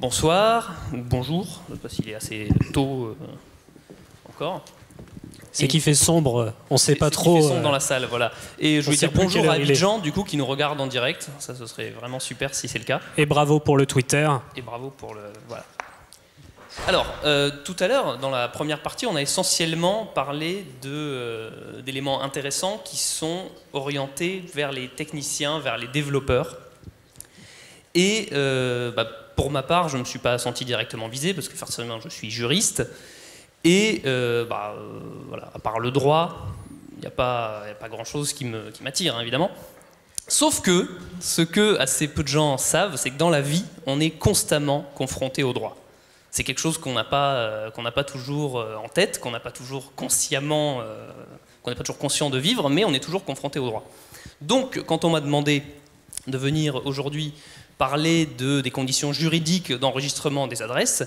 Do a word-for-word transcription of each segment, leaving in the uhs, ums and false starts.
Bonsoir, ou bonjour, je ne sais pas s'il est assez tôt euh, encore. C'est qui fait sombre, on ne sait pas trop. Qui fait sombre dans la salle, voilà. Et je voulais dire bonjour à Abidjan, du coup, qui nous regarde en direct. Ça, ce serait vraiment super si c'est le cas. Et bravo pour le Twitter. Et bravo pour le... Voilà. Alors, euh, tout à l'heure, dans la première partie, on a essentiellement parlé d'éléments euh, intéressants qui sont orientés vers les techniciens, vers les développeurs. Et... Euh, bah, pour ma part, je ne me suis pas senti directement visé, parce que forcément, je suis juriste. Et, euh, bah, euh, voilà, à part le droit, il n'y a pas, y a pas grand-chose qui m'attire, hein, évidemment. Sauf que, ce que assez peu de gens savent, c'est que dans la vie, on est constamment confronté au droit. C'est quelque chose qu'on n'a pas, euh, qu'on n'a pas toujours en tête, qu'on n'a pas toujours consciemment, euh, qu'on n'est pas toujours conscient de vivre, mais on est toujours confronté au droit. Donc, quand on m'a demandé de venir aujourd'hui parler de, des conditions juridiques d'enregistrement des adresses,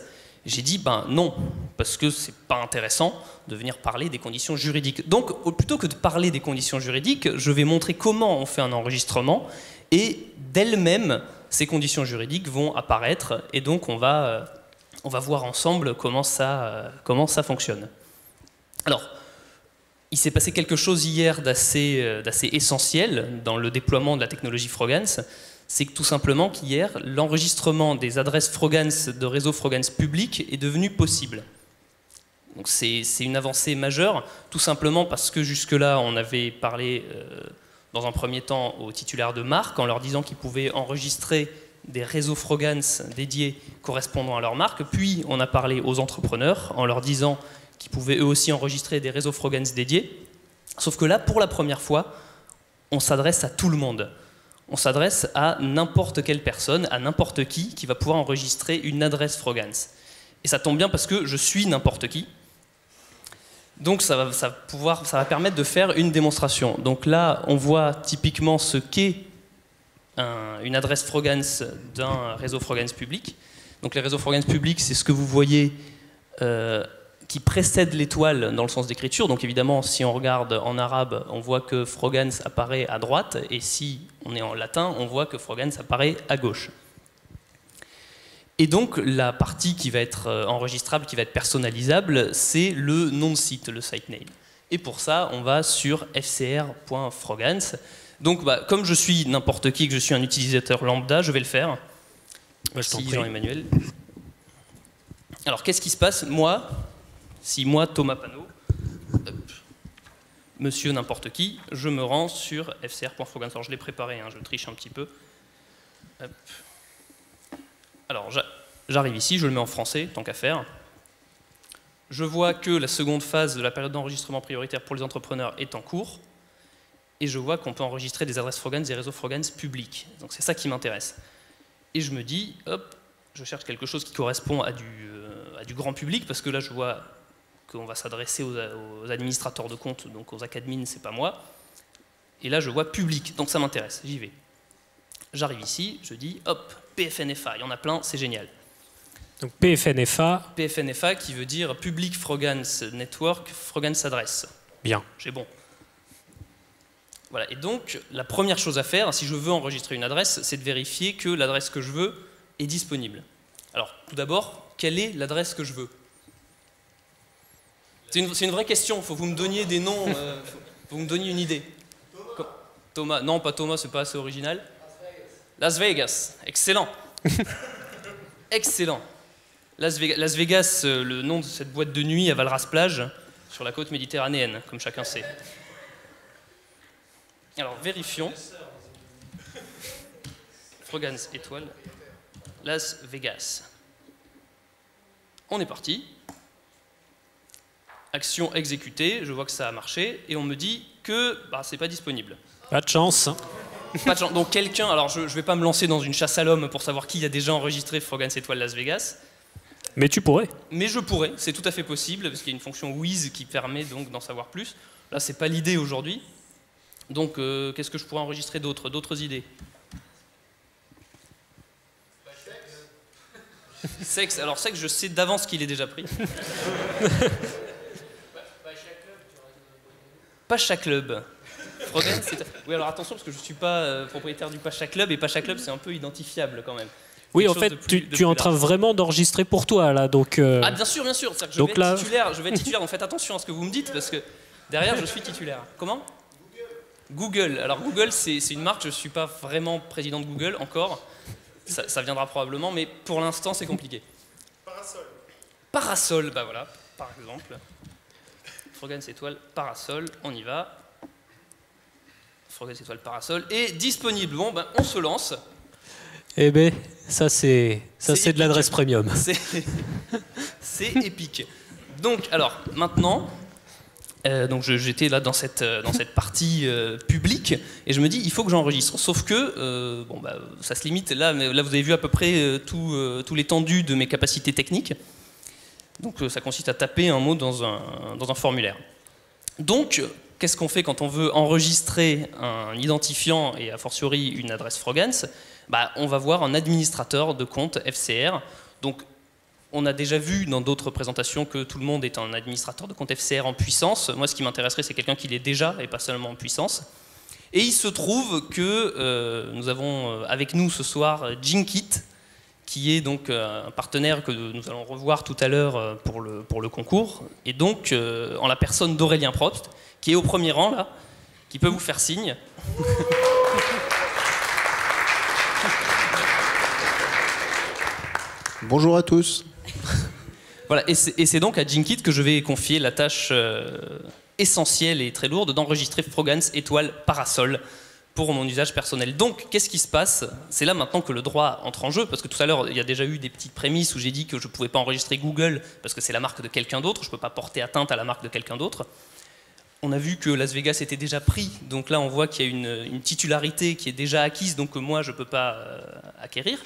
j'ai dit ben non, parce que c'est pas intéressant de venir parler des conditions juridiques. Donc plutôt que de parler des conditions juridiques, je vais montrer comment on fait un enregistrement et d'elles-mêmes, ces conditions juridiques vont apparaître et donc on va, on va voir ensemble comment ça, comment ça fonctionne. Alors, il s'est passé quelque chose hier d'assez d'assez essentiel dans le déploiement de la technologie Frogans. C'est tout simplement qu'hier, l'enregistrement des adresses Frogans de réseau Frogans public est devenu possible. Donc c'est une avancée majeure, tout simplement parce que jusque-là, on avait parlé euh, dans un premier temps aux titulaires de marques en leur disant qu'ils pouvaient enregistrer des réseaux Frogans dédiés correspondant à leur marque. Puis on a parlé aux entrepreneurs en leur disant qu'ils pouvaient eux aussi enregistrer des réseaux Frogans dédiés. Sauf que là, pour la première fois, on s'adresse à tout le monde. On s'adresse à n'importe quelle personne, à n'importe qui, qui va pouvoir enregistrer une adresse Frogans. Et ça tombe bien parce que je suis n'importe qui. Donc ça va, ça, pouvoir, ça va permettre de faire une démonstration. Donc là, on voit typiquement ce qu'est un, une adresse Frogans d'un réseau Frogans public. Donc les réseaux Frogans publics, c'est ce que vous voyez euh, qui précède l'étoile dans le sens d'écriture. Donc évidemment, si on regarde en arabe, on voit que Frogans apparaît à droite, et si on est en latin, on voit que Frogans apparaît à gauche. Et donc la partie qui va être enregistrable, qui va être personnalisable, c'est le nom de site, le site name. Et pour ça, on va sur F C R point frogans. Donc bah, comme je suis n'importe qui, que je suis un utilisateur lambda, je vais le faire. Bah, je t'en prie, Jean-Emmanuel. Alors qu'est-ce qui se passe? Moi, Si moi, Thomas Panau, monsieur n'importe qui, je me rends sur F C R point frogans. Alors je l'ai préparé, hein, je triche un petit peu. Hop. Alors j'arrive ici, je le mets en français, tant qu'à faire. Je vois que la seconde phase de la période d'enregistrement prioritaire pour les entrepreneurs est en cours. Et je vois qu'on peut enregistrer des adresses Frogans et réseaux Frogans publics. Donc c'est ça qui m'intéresse. Et je me dis, hop, je cherche quelque chose qui correspond à du, euh, à du grand public, parce que là je vois... qu'on va s'adresser aux, aux administrateurs de compte, donc aux acadmins, c'est pas moi. Et là, je vois public, donc ça m'intéresse, j'y vais. J'arrive ici, je dis, hop, P F N F A, il y en a plein, c'est génial. Donc P F N F A. P F N F A qui veut dire Public Frogans Network, Frogans Adresse. Bien. J'ai bon. Voilà, et donc, la première chose à faire, si je veux enregistrer une adresse, c'est de vérifier que l'adresse que je veux est disponible. Alors, tout d'abord, quelle est l'adresse que je veux? C'est une, une vraie question, il faut que vous me donniez des noms, euh, faut, faut me donniez une idée. Thomas. Thomas. Non, pas Thomas, c'est pas assez original. Las Vegas. Las Vegas, excellent. Excellent. Las Vegas, Las Vegas euh, le nom de cette boîte de nuit à Valras-Plage, sur la côte méditerranéenne, comme chacun sait. Alors, vérifions. Frogans, étoile. Las Vegas. On est parti. Action exécutée, je vois que ça a marché, et on me dit que bah, c'est pas disponible. Pas de chance. Pas de chance. Donc quelqu'un, alors je, je vais pas me lancer dans une chasse à l'homme pour savoir qui a déjà enregistré Frogans étoile Las Vegas. Mais tu pourrais. Mais je pourrais, c'est tout à fait possible, parce qu'il y a une fonction whiz qui permet donc d'en savoir plus. Là, c'est pas l'idée aujourd'hui. Donc euh, qu'est-ce que je pourrais enregistrer d'autres, d'autres idées? Sexe, alors sexe, je sais d'avance qu'il est déjà pris. Pacha Club. Frogans, oui, alors attention parce que je ne suis pas euh, propriétaire du Pacha Club et Pacha Club c'est un peu identifiable quand même. Oui, en fait, plus, tu, tu es en train vraiment d'enregistrer pour toi, là. Donc, euh... Ah, bien sûr, bien sûr. Je, donc vais là... titulaire, je vais être titulaire, donc faites attention à ce que vous me dites, parce que derrière, je suis titulaire. Comment? Google. Alors, Google, c'est une marque, je ne suis pas vraiment président de Google, encore. Ça, ça viendra probablement, mais pour l'instant, c'est compliqué. Parasol. Parasol, bah voilà, par exemple. Frogans étoile, parasol, on y va. Frogans étoile, parasol, et disponible. Bon, ben, on se lance. Eh bien, ça, c'est de l'adresse premium. C'est épique. Donc, alors, maintenant... Euh, donc j'étais là dans cette, dans cette partie euh, publique et je me dis il faut que j'enregistre, sauf que euh, bon, bah, ça se limite, là, mais là vous avez vu à peu près euh, tout, euh, tout l'étendue de mes capacités techniques, donc euh, ça consiste à taper un mot dans un, dans un formulaire. Donc qu'est-ce qu'on fait quand on veut enregistrer un identifiant et a fortiori une adresse Frogans? Bah, on va voir un administrateur de compte F C R. Donc on a déjà vu dans d'autres présentations que tout le monde est un administrateur de compte F C R en puissance. Moi, ce qui m'intéresserait, c'est quelqu'un qui l'est déjà et pas seulement en puissance. Et il se trouve que euh, nous avons avec nous ce soir Ginkit, qui est donc euh, un partenaire que nous allons revoir tout à l'heure pour le, pour le concours. Et donc, euh, en la personne d'Aurélien Probst, qui est au premier rang, là, qui peut vous faire signe. Bonjour à tous. Voilà, et c'est donc à Ginkit que je vais confier la tâche euh, essentielle et très lourde d'enregistrer Frogans étoile parasol pour mon usage personnel. Donc, qu'est-ce qui se passe? C'est là maintenant que le droit entre en jeu, parce que tout à l'heure, il y a déjà eu des petites prémices où j'ai dit que je ne pouvais pas enregistrer Google parce que c'est la marque de quelqu'un d'autre, je ne peux pas porter atteinte à la marque de quelqu'un d'autre. On a vu que Las Vegas était déjà pris, donc là on voit qu'il y a une, une titularité qui est déjà acquise, donc que moi je ne peux pas euh, acquérir.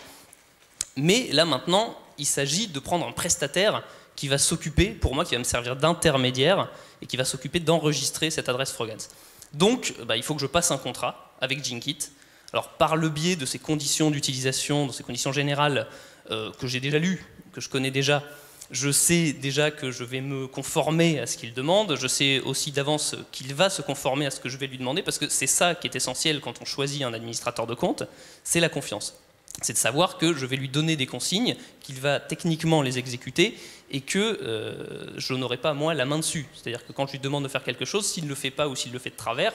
Mais là maintenant, il s'agit de prendre un prestataire qui va s'occuper, pour moi, qui va me servir d'intermédiaire et qui va s'occuper d'enregistrer cette adresse Frogans. Donc, bah, il faut que je passe un contrat avec Ginkit. Alors, par le biais de ces conditions d'utilisation, de ces conditions générales euh, que j'ai déjà lues, que je connais déjà, je sais déjà que je vais me conformer à ce qu'il demande. Je sais aussi d'avance qu'il va se conformer à ce que je vais lui demander, parce que c'est ça qui est essentiel quand on choisit un administrateur de compte, c'est la confiance. C'est de savoir que je vais lui donner des consignes, qu'il va techniquement les exécuter et que euh, je n'aurai pas, moi, la main dessus. C'est-à-dire que quand je lui demande de faire quelque chose, s'il ne le fait pas ou s'il le fait de travers,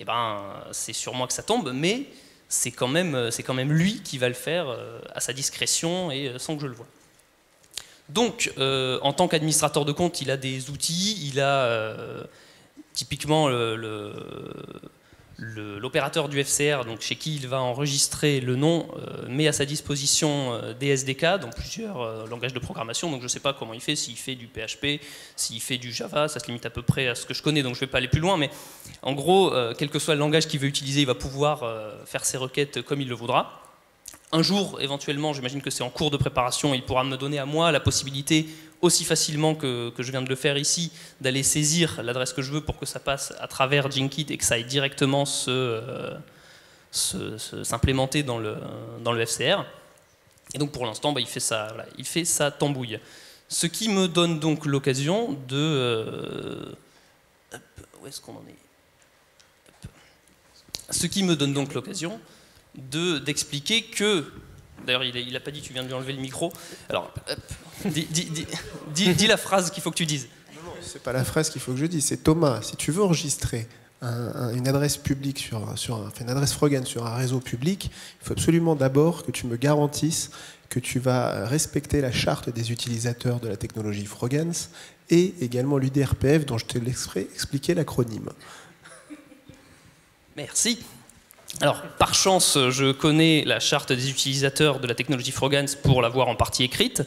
eh ben, c'est sur moi que ça tombe, mais c'est quand même, c'est quand même lui qui va le faire euh, à sa discrétion et euh, sans que je le voie. Donc, euh, en tant qu'administrateur de compte, il a des outils, il a euh, typiquement le... le l'opérateur du F C R, donc chez qui il va enregistrer le nom, euh, met à sa disposition euh, des S D K dans plusieurs euh, langages de programmation. Donc je ne sais pas comment il fait, s'il fait du P H P, s'il fait du Java, ça se limite à peu près à ce que je connais, donc je ne vais pas aller plus loin. Mais en gros, euh, quel que soit le langage qu'il veut utiliser, il va pouvoir euh, faire ses requêtes comme il le voudra. Un jour, éventuellement, j'imagine que c'est en cours de préparation, il pourra me donner à moi la possibilité, aussi facilement que, que je viens de le faire ici, d'aller saisir l'adresse que je veux pour que ça passe à travers Ginkit et que ça aille directement se, euh, se, se, s'implémenter dans le, dans le F C R. Et donc pour l'instant, bah, il fait ça, voilà, il fait sa tambouille. Ce qui me donne donc l'occasion de... Euh, hop, où est-ce qu'on en est? Hop. Ce qui me donne donc l'occasion... d'expliquer de, que... D'ailleurs, il n'a pas dit, tu viens de lui enlever le micro. Alors, hop, dis, dis, dis, dis, dis la phrase qu'il faut que tu dises. Non, non, c'est pas la phrase qu'il faut que je dise, c'est Thomas, si tu veux enregistrer un, un, une adresse publique, sur, sur un, une adresse Frogans sur un réseau public, il faut absolument d'abord que tu me garantisses que tu vas respecter la charte des utilisateurs de la technologie Frogans et également l'U D R P F dont je te laisserai expliquer l'acronyme. Merci. Alors, par chance, je connais la charte des utilisateurs de la technologie Frogans pour l'avoir en partie écrite.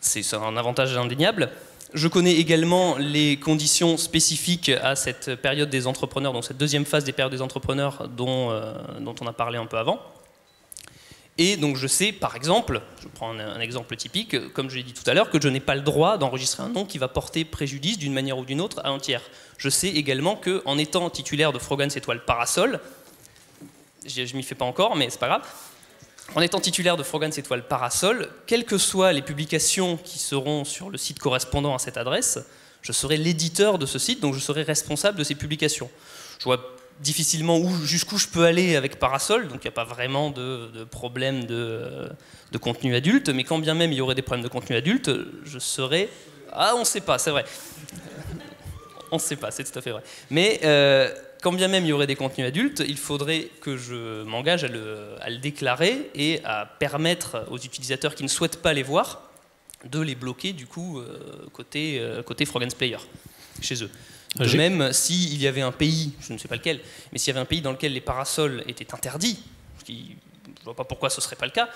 C'est un avantage indéniable. Je connais également les conditions spécifiques à cette période des entrepreneurs, donc cette deuxième phase des périodes des entrepreneurs dont, euh, dont on a parlé un peu avant. Et donc je sais, par exemple, je prends un, un exemple typique, comme je l'ai dit tout à l'heure, que je n'ai pas le droit d'enregistrer un nom qui va porter préjudice d'une manière ou d'une autre à un tiers. Je sais également qu'en étant titulaire de Frogans étoile parasol, je m'y fais pas encore, mais c'est pas grave. En étant titulaire de Frogans étoile parasol, quelles que soient les publications qui seront sur le site correspondant à cette adresse, je serai l'éditeur de ce site, donc je serai responsable de ces publications. Je vois difficilement où, jusqu'où je peux aller avec parasol, donc il n'y a pas vraiment de, de problème de, de contenu adulte, mais quand bien même il y aurait des problèmes de contenu adulte, je serais... Ah, on ne sait pas, c'est vrai. On ne sait pas, c'est tout à fait vrai. Mais euh, quand bien même il y aurait des contenus adultes, il faudrait que je m'engage à le, à le déclarer et à permettre aux utilisateurs qui ne souhaitent pas les voir de les bloquer, du coup, euh, côté, euh, côté Frogans Player, chez eux. De même, s'il y avait un pays, je ne sais pas lequel, mais s'il y avait un pays dans lequel les parasols étaient interdits, je ne vois pas pourquoi ce ne serait pas le cas,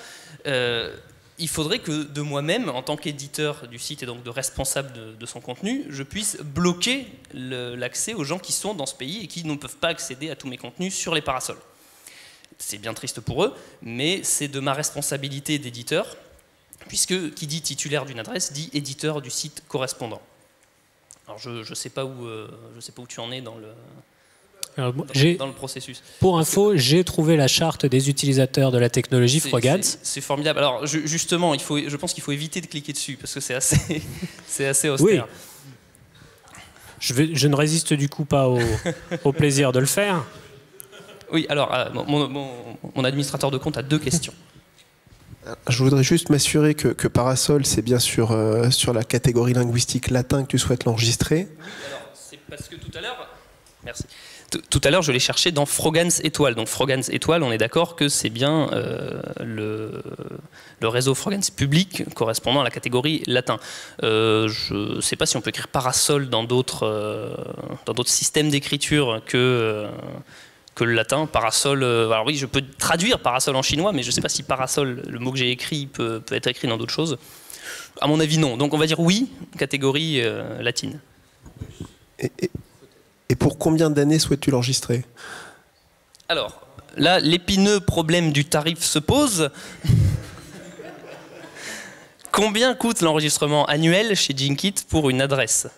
euh, il faudrait que de moi-même, en tant qu'éditeur du site et donc de responsable de, de son contenu, je puisse bloquer l'accès aux gens qui sont dans ce pays et qui ne peuvent pas accéder à tous mes contenus sur les parasols. C'est bien triste pour eux, mais c'est de ma responsabilité d'éditeur, puisque qui dit titulaire d'une adresse dit éditeur du site correspondant. Alors je ne sais pas où euh, je sais pas où tu en es dans le, Alors, dans, dans le processus. Pour Parce info, j'ai trouvé la charte des utilisateurs de la technologie Frogans. C'est formidable. Alors je, justement, il faut, je pense qu'il faut éviter de cliquer dessus parce que c'est assez, c'est assez austère. Oui. Je, vais, je ne résiste du coup pas au, au plaisir de le faire. Oui. Alors euh, mon, mon, mon administrateur de compte a deux questions. Je voudrais juste m'assurer que, que Parasol, c'est bien sur, euh, sur la catégorie linguistique latin que tu souhaites l'enregistrer. Oui, alors, c'est parce que tout à l'heure... Merci. Tout à l'heure, je l'ai cherché dans Frogans Étoile. Donc Frogans Étoile, on est d'accord que c'est bien euh, le, le réseau Frogans public correspondant à la catégorie latin. Euh, je ne sais pas si on peut écrire Parasol dans d'autres euh, dans d'autres systèmes d'écriture que... Euh, que le latin, parasol... Euh, alors oui, je peux traduire parasol en chinois, mais je ne sais pas si parasol, le mot que j'ai écrit, peut, peut être écrit dans d'autres choses. À mon avis, non. Donc on va dire oui, catégorie euh, latine. Et, et, et pour combien d'années souhaites-tu l'enregistrer? Alors, là, l'épineux problème du tarif se pose. Combien coûte l'enregistrement annuel chez Ginkit pour une adresse?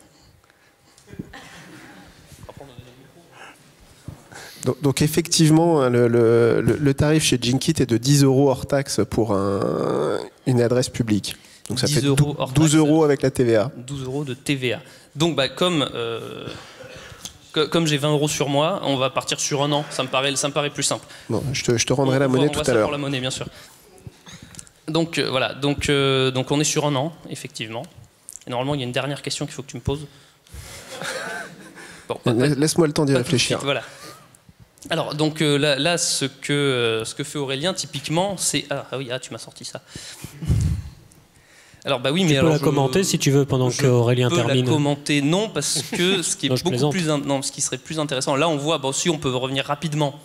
Donc, donc effectivement, le, le, le tarif chez Ginkit est de dix euros hors taxe pour un, une adresse publique. Donc ça fait douze euros avec la T V A. douze euros de T V A. Donc bah, comme, euh, que, comme j'ai vingt euros sur moi, on va partir sur un an. Ça me paraît, ça me paraît plus simple. Bon, je, te, je te rendrai on, la monnaie tout à l'heure. La monnaie, bien sûr. Donc euh, voilà, donc, euh, donc on est sur un an, effectivement. Et normalement, il y a une dernière question qu'il faut que tu me poses. Bon, laisse-moi le temps d'y réfléchir. Suite, voilà. Alors, donc euh, là, là ce, que, euh, ce que fait Aurélien, typiquement, c'est... Ah, ah oui, ah, tu m'as sorti ça. Alors, bah oui, tu mais peux alors, la je... commenter si tu veux pendant qu'Aurélien termine. Je peux la commenter, non, parce que ce qui, est non, beaucoup plus in... non, ce qui serait plus intéressant... Là, on voit, bah, aussi, on peut revenir rapidement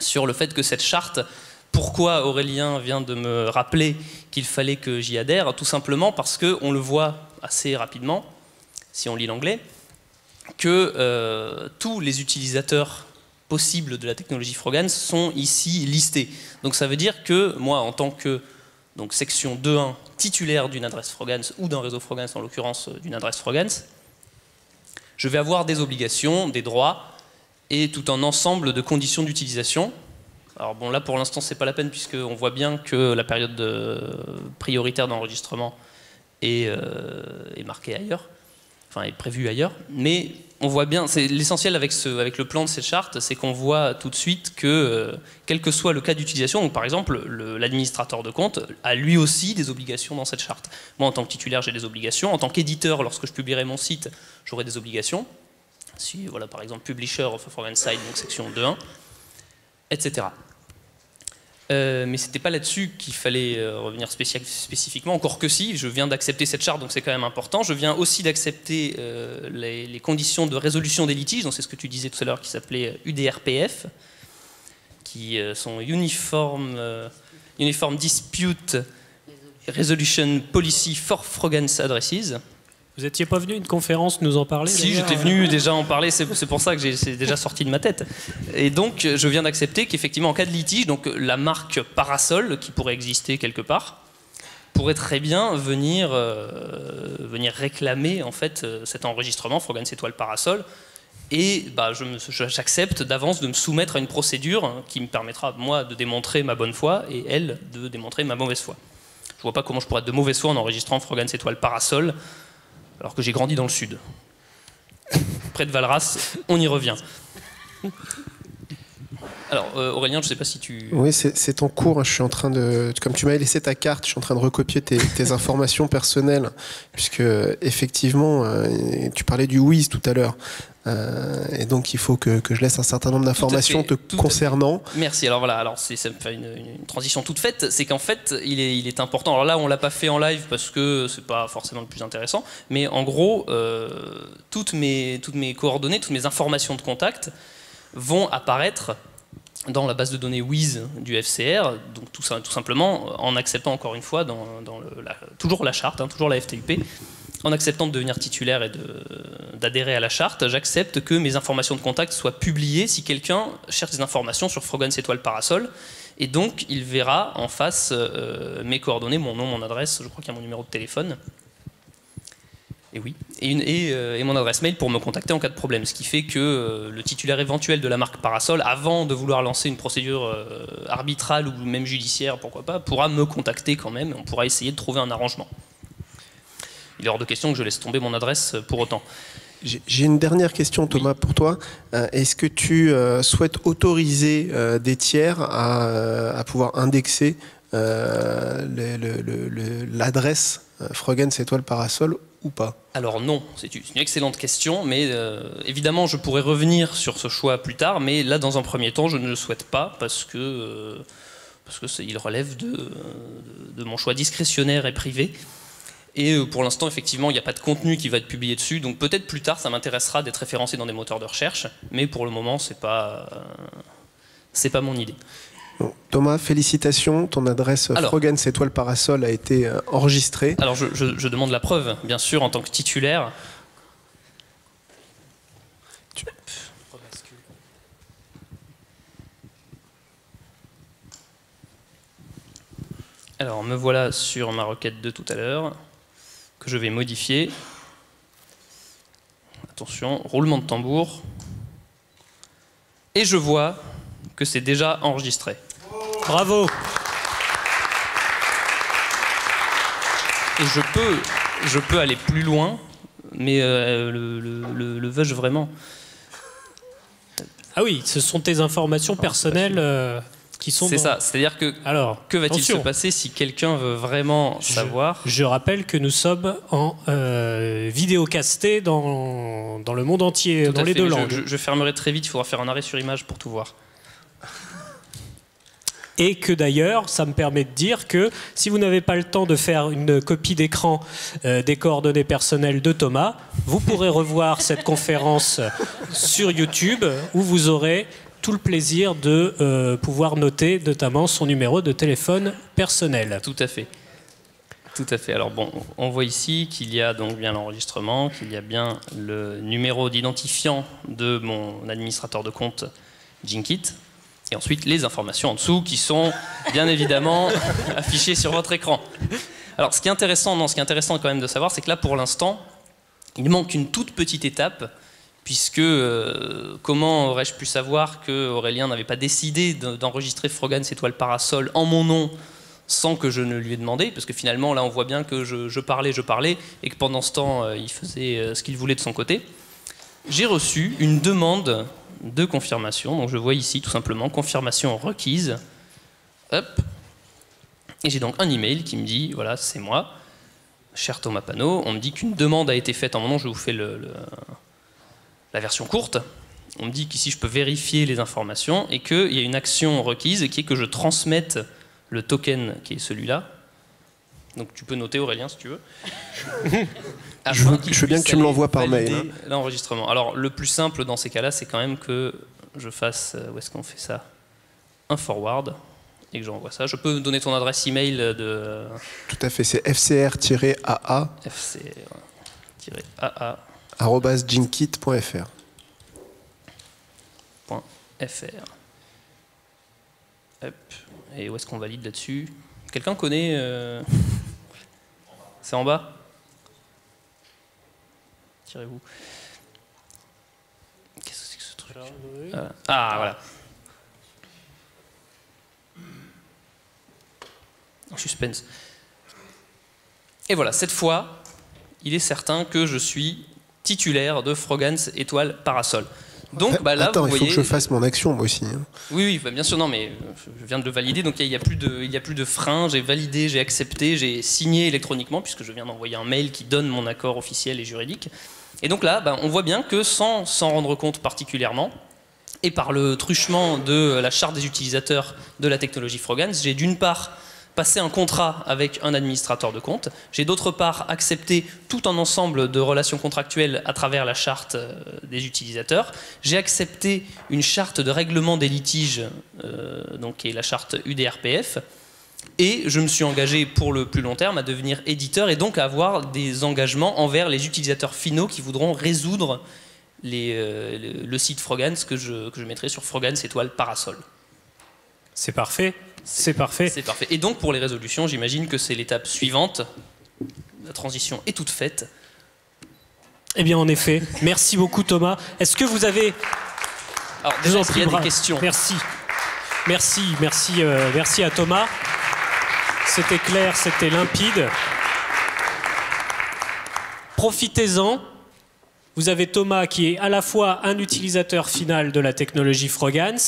sur le fait que cette charte... Pourquoi Aurélien vient de me rappeler qu'il fallait que j'y adhère? Tout simplement parce qu'on le voit assez rapidement, si on lit l'anglais, que euh, tous les utilisateurs... possibles de la technologie Frogans sont ici listés. Donc ça veut dire que moi, en tant que donc, section deux point un titulaire d'une adresse Frogans ou d'un réseau Frogans, en l'occurrence d'une adresse Frogans, je vais avoir des obligations, des droits et tout un ensemble de conditions d'utilisation. Alors bon, là pour l'instant c'est pas la peine puisqu'on voit bien que la période de prioritaire d'enregistrement est, euh, est marquée ailleurs, enfin est prévue ailleurs, mais on voit bien, c'est l'essentiel avec, ce, avec le plan de cette charte, c'est qu'on voit tout de suite que, euh, quel que soit le cas d'utilisation, par exemple, l'administrateur de compte a lui aussi des obligations dans cette charte. Moi, en tant que titulaire, j'ai des obligations. En tant qu'éditeur, lorsque je publierai mon site, j'aurai des obligations. Si, voilà, par exemple, Publisher of a Frogans Site, donc section deux point un, et cetera. Euh, mais ce n'était pas là-dessus qu'il fallait euh, revenir spécifiquement, encore que si, je viens d'accepter cette charte, donc c'est quand même important. Je viens aussi d'accepter euh, les, les conditions de résolution des litiges, donc c'est ce que tu disais tout à l'heure qui s'appelait U D R P F, qui euh, sont Uniform, euh, Uniform Dispute Resolution Policy for Frogans Addresses. Vous n'étiez pas venu à une conférence nous en parler? Si, j'étais venu déjà en parler, c'est pour ça que c'est déjà sorti de ma tête. Et donc, je viens d'accepter qu'effectivement, en cas de litige, donc, la marque Parasol, qui pourrait exister quelque part, pourrait très bien venir, euh, venir réclamer en fait, cet enregistrement, Frogans Étoile Parasol, et bah, j'accepte d'avance de me soumettre à une procédure qui me permettra, moi, de démontrer ma bonne foi, et elle, de démontrer ma mauvaise foi. Je ne vois pas comment je pourrais être de mauvaise foi en enregistrant Frogans Étoile Parasol, alors que j'ai grandi dans le sud. Près de Valras, on y revient. Alors euh, Aurélien, je ne sais pas si tu... Oui, c'est en cours, je suis en train de... Comme tu m'avais laissé ta carte, je suis en train de recopier tes, tes informations personnelles, puisque effectivement, euh, tu parlais du W I S tout à l'heure. Euh, et donc il faut que, que je laisse un certain nombre d'informations te concernant. Merci. Alors voilà, alors ça me fait une, une transition toute faite, c'est qu'en fait il est, il est important. Alors là on l'a pas fait en live parce que c'est pas forcément le plus intéressant, mais en gros euh, toutes mes toutes mes coordonnées, toutes mes informations de contact vont apparaître dans la base de données W I S du F C R, donc tout ça tout simplement en acceptant encore une fois dans, dans le, la, toujours la charte, hein, toujours la F T U P. En acceptant de devenir titulaire et d'adhérer à la charte, j'accepte que mes informations de contact soient publiées si quelqu'un cherche des informations sur Frogans étoile parasol. Et donc, il verra en face euh, mes coordonnées, mon nom, mon adresse, je crois qu'il y a mon numéro de téléphone. Et oui, et, une, et, euh, et mon adresse mail pour me contacter en cas de problème. Ce qui fait que euh, le titulaire éventuel de la marque Parasol, avant de vouloir lancer une procédure euh, arbitrale ou même judiciaire, pourquoi pas, pourra me contacter quand même. On pourra essayer de trouver un arrangement. Il est hors de question que je laisse tomber mon adresse pour autant. J'ai une dernière question, Thomas, oui. pour toi. Est-ce que tu euh, souhaites autoriser euh, des tiers à, à pouvoir indexer euh, l'adresse Frogans étoile parasol ou pas? Alors non, c'est une excellente question, mais euh, évidemment je pourrais revenir sur ce choix plus tard, mais là dans un premier temps je ne le souhaite pas parce que euh, parce que il relève de, de, de mon choix discrétionnaire et privé. Et pour l'instant, effectivement, il n'y a pas de contenu qui va être publié dessus. Donc peut-être plus tard, ça m'intéressera d'être référencé dans des moteurs de recherche. Mais pour le moment, ce n'est pas, euh, pas mon idée. Bon, Thomas, félicitations. Ton adresse Frogans étoile parasol a été enregistrée. Alors je, je, je demande la preuve, bien sûr, en tant que titulaire. Tu... Alors me voilà sur ma requête de tout à l'heure, que je vais modifier. Attention, roulement de tambour. Et je vois que c'est déjà enregistré. Bravo. Et je peux, je peux aller plus loin, mais euh, le, le, le veux-je vraiment? Ah oui, ce sont tes informations personnelles euh, qui sont... C'est dans... ça, c'est-à-dire que... Alors, que va-t-il se passer si quelqu'un veut vraiment je, savoir? Je rappelle que nous sommes en euh, vidéocasté dans, dans le monde entier, tout dans les fait, deux langues. Je, je fermerai très vite, il faudra faire un arrêt sur image pour tout voir. Et que d'ailleurs, ça me permet de dire que si vous n'avez pas le temps de faire une copie d'écran euh, des coordonnées personnelles de Thomas, vous pourrez revoir cette conférence sur YouTube où vous aurez tout le plaisir de euh, pouvoir noter notamment son numéro de téléphone personnel. Tout à fait. Tout à fait. Alors bon, on voit ici qu'il y a donc bien l'enregistrement, qu'il y a bien le numéro d'identifiant de mon administrateur de compte Ginkit. Et ensuite, les informations en dessous qui sont bien évidemment affichées sur votre écran. Alors, ce qui est intéressant, non, ce qui est intéressant quand même de savoir, c'est que là, pour l'instant, il manque une toute petite étape, puisque euh, comment aurais-je pu savoir que Aurélien n'avait pas décidé d'enregistrer Frogans étoile parasol en mon nom sans que je ne lui ai demandé, parce que finalement, là, on voit bien que je, je parlais, je parlais, et que pendant ce temps, euh, il faisait euh, ce qu'il voulait de son côté. J'ai reçu une demande de confirmation, donc je vois ici tout simplement confirmation requise, hop, et j'ai donc un email qui me dit, voilà, c'est moi, cher Thomas Panau, on me dit qu'une demande a été faite en mon nom, je vous fais le, le, la version courte, on me dit qu'ici je peux vérifier les informations et qu'il y a une action requise qui est que je transmette le token qui est celui-là. Donc tu peux noter, Aurélien, si tu veux. Je veux, je veux bien que tu me l'envoies par mail. Hein. L'enregistrement. Alors le plus simple dans ces cas-là, c'est quand même que je fasse, où est-ce qu'on fait ça? Un forward, et que j'envoie ça. Je peux donner ton adresse email de... Tout à fait, c'est F C R A A. F C R A A. arobase ginkit point F R. .fr. Hop. Et où est-ce qu'on valide là-dessus? Quelqu'un connaît euh... C'est en bas? Tirez-vous. Qu'est-ce que c'est que ce truc? Ah, ah voilà. En suspense. Et voilà, cette fois, il est certain que je suis titulaire de Frogans étoile parasol. Donc, bah, là, attends, vous il voyez... faut que je fasse mon action, moi aussi. Oui, oui, bah, bien sûr, non, mais je viens de le valider, donc il n'y a, a, a plus de frein, j'ai validé, j'ai accepté, j'ai signé électroniquement, puisque je viens d'envoyer un mail qui donne mon accord officiel et juridique. Et donc là, bah, on voit bien que sans s'en rendre compte particulièrement, et par le truchement de la charte des utilisateurs de la technologie Frogans, j'ai d'une part passé un contrat avec un administrateur de compte, j'ai d'autre part accepté tout un ensemble de relations contractuelles à travers la charte des utilisateurs, j'ai accepté une charte de règlement des litiges, euh, donc qui est la charte U D R P F, et je me suis engagé pour le plus long terme à devenir éditeur et donc à avoir des engagements envers les utilisateurs finaux qui voudront résoudre les, euh, le site Frogans que je, que je mettrai sur Frogans étoile parasol. C'est parfait. C'est parfait. C'est parfait. Et donc pour les résolutions, j'imagine que c'est l'étape suivante. La transition est toute faite. Eh bien, en effet. Merci beaucoup, Thomas. Est-ce que vous avez... Alors, déjà, est-ce qu'il y a des questions ? Merci. Merci, merci, euh, merci à Thomas. C'était clair, c'était limpide. Profitez-en. Vous avez Thomas qui est à la fois un utilisateur final de la technologie Frogans,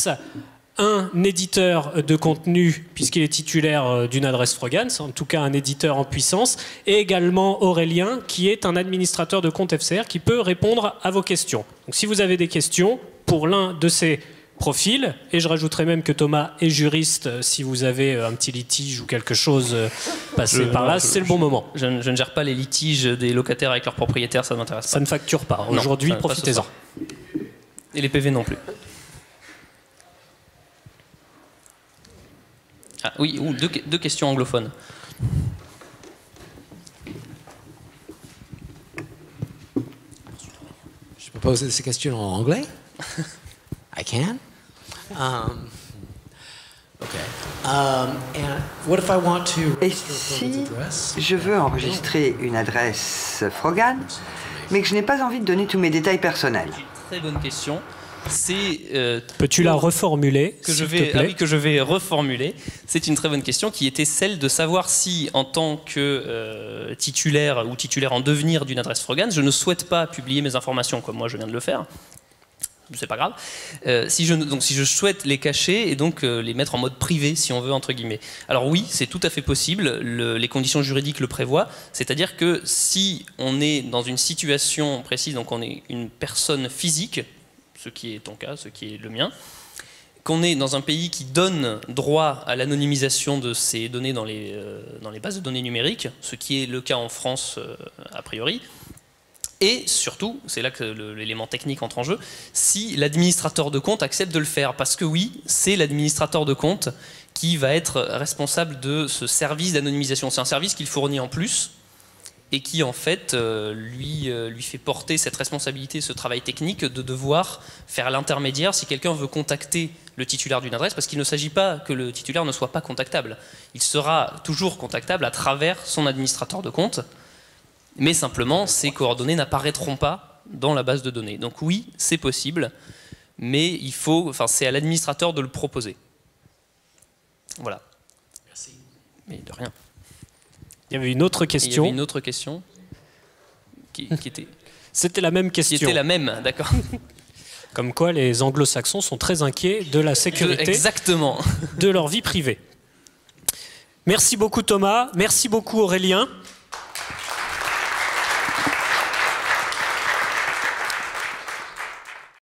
un éditeur de contenu, puisqu'il est titulaire d'une adresse Frogans, en tout cas un éditeur en puissance, et également Aurélien, qui est un administrateur de compte F C R, qui peut répondre à vos questions. Donc si vous avez des questions pour l'un de ces profils, et je rajouterai même que Thomas est juriste, si vous avez un petit litige ou quelque chose passé je, par là, c'est le bon je, moment. Je, je ne gère pas les litiges des locataires avec leurs propriétaires, ça ne m'intéresse pas. Ça ne facture pas. Aujourd'hui, profitez-en. Et les P V non plus. Ah, oui, ou deux, deux questions anglophones. Je peux poser ces questions en anglais? I can. Um, okay. Um, and what if I want to... Et si je veux enregistrer une adresse Frogans, mais que je n'ai pas envie de donner tous mes détails personnels? Très bonne question. Euh, Peux-tu la reformuler, que je vais, ah oui, que je vais reformuler. C'est une très bonne question qui était celle de savoir si, en tant que euh, titulaire ou titulaire en devenir d'une adresse Frogans, je ne souhaite pas publier mes informations comme moi je viens de le faire. C'est pas grave. Euh, si je, donc si je souhaite les cacher et donc euh, les mettre en mode privé, si on veut, entre guillemets. Alors oui, c'est tout à fait possible. Le, les conditions juridiques le prévoient. C'est-à-dire que si on est dans une situation précise, donc on est une personne physique, ce qui est ton cas, ce qui est le mien, qu'on est dans un pays qui donne droit à l'anonymisation de ces données dans les, euh, dans les bases de données numériques, ce qui est le cas en France euh, a priori, et surtout, c'est là que l'élément technique entre en jeu, si l'administrateur de compte accepte de le faire, parce que oui, c'est l'administrateur de compte qui va être responsable de ce service d'anonymisation. C'est un service qu'il fournit en plus, et qui en fait euh, lui, euh, lui fait porter cette responsabilité, ce travail technique de devoir faire l'intermédiaire si quelqu'un veut contacter le titulaire d'une adresse, parce qu'il ne s'agit pas que le titulaire ne soit pas contactable. Il sera toujours contactable à travers son administrateur de compte, mais simplement ses coordonnées n'apparaîtront pas dans la base de données. Donc oui, c'est possible, mais il faut, enfin, c'est à l'administrateur de le proposer. Voilà. Merci. Mais de rien. Il y avait une autre question. Il y avait une autre question qui, qui était... C'était la même question. Qui était la même, d'accord. Comme quoi les anglo-saxons sont très inquiets de la sécurité de, exactement. de leur vie privée. Merci beaucoup Thomas, merci beaucoup Aurélien.